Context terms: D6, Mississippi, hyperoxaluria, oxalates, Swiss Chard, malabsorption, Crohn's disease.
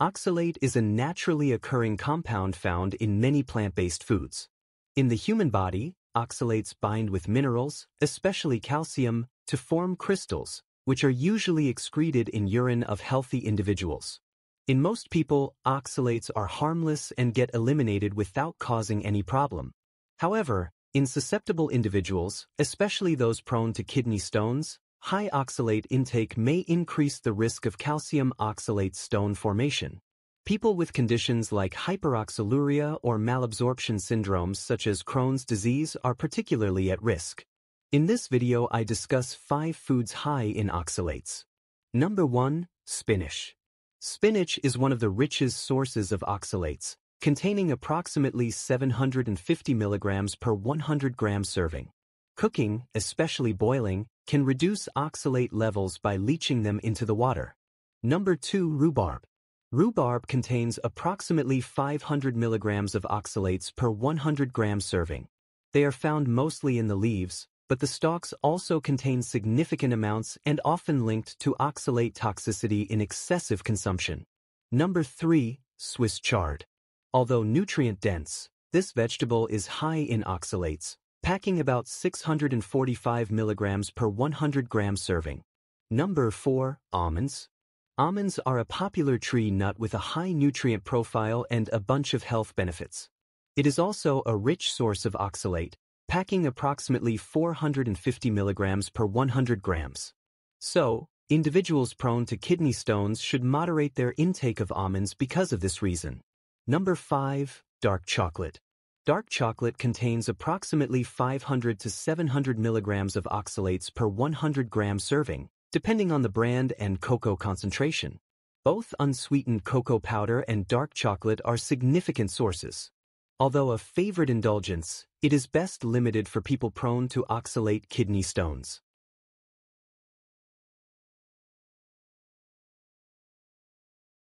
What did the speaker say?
Oxalate is a naturally occurring compound found in many plant-based foods. In the human body, oxalates bind with minerals, especially calcium, to form crystals, which are usually excreted in urine of healthy individuals. In most people, oxalates are harmless and get eliminated without causing any problem. However, in susceptible individuals, especially those prone to kidney stones, high oxalate intake may increase the risk of calcium oxalate stone formation. People with conditions like hyperoxaluria or malabsorption syndromes such as Crohn's disease are particularly at risk. In this video, I discuss 5 foods high in oxalates. Number 1. Spinach. Spinach is one of the richest sources of oxalates, containing approximately 750 milligrams per 100 gram serving. Cooking, especially boiling, can reduce oxalate levels by leaching them into the water. Number 2. Rhubarb. Rhubarb contains approximately 500 milligrams of oxalates per 100 gram serving. They are found mostly in the leaves, but the stalks also contain significant amounts and often linked to oxalate toxicity in excessive consumption. Number 3. Swiss chard. Although nutrient-dense, this vegetable is high in oxalates, packing about 645 milligrams per 100 gram serving. Number 4. Almonds. Almonds are a popular tree nut with a high nutrient profile and a bunch of health benefits. It is also a rich source of oxalate, packing approximately 450 milligrams per 100 grams. So, individuals prone to kidney stones should moderate their intake of almonds because of this reason. Number 5. Dark chocolate. Dark chocolate contains approximately 500 to 700 milligrams of oxalates per 100 gram serving, depending on the brand and cocoa concentration. Both unsweetened cocoa powder and dark chocolate are significant sources. Although a favored indulgence, it is best limited for people prone to oxalate kidney stones.